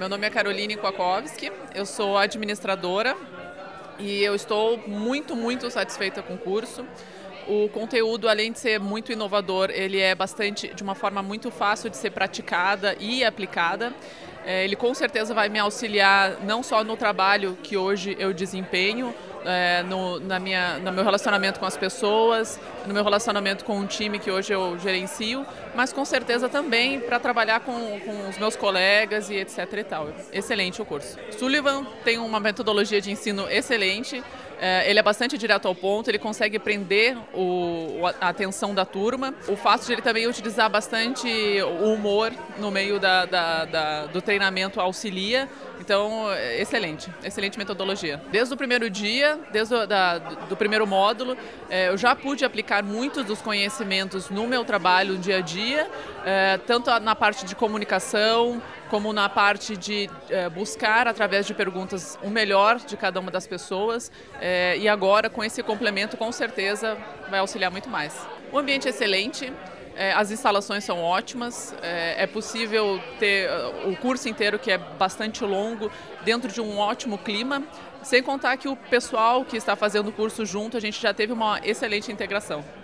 Meu nome é Caroline Kowalski, eu sou administradora e eu estou muito satisfeita com o curso. O conteúdo, além de ser muito inovador, ele é de uma forma muito fácil de ser praticada e aplicada. Ele com certeza vai me auxiliar não só no trabalho que hoje eu desempenho, no meu relacionamento com as pessoas, no meu relacionamento com o time que hoje eu gerencio, mas com certeza também para trabalhar com os meus colegas e etc e tal. Excelente o curso. Sullivan tem uma metodologia de ensino excelente, ele é bastante direto ao ponto, ele consegue prender a atenção da turma. O fato de ele também utilizar bastante o humor no meio do treinamento auxilia, então excelente metodologia. Desde o primeiro dia, desde o primeiro módulo, eu já pude aplicar muitos dos conhecimentos no meu trabalho, no dia a dia, tanto na parte de comunicação, como na parte de buscar, através de perguntas, o melhor de cada uma das pessoas. E agora, com esse complemento, com certeza, vai auxiliar muito mais. O ambiente é excelente. As instalações são ótimas, é possível ter o curso inteiro, que é bastante longo, dentro de um ótimo clima, sem contar que o pessoal que está fazendo o curso junto, a gente já teve uma excelente integração.